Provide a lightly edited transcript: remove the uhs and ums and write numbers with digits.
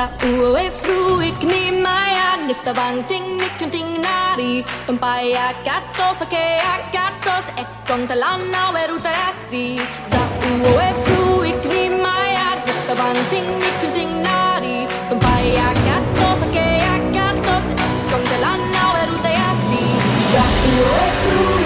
Detta oefruik ni maja nifta vanting nikunting nari Tumpaja katos akeja katos ekon talana veruta rasi Za oefruik ni maja nifta vanting nikunting nari Tumpaja katos akeja katos ekon talana veruta rasi Za oefruik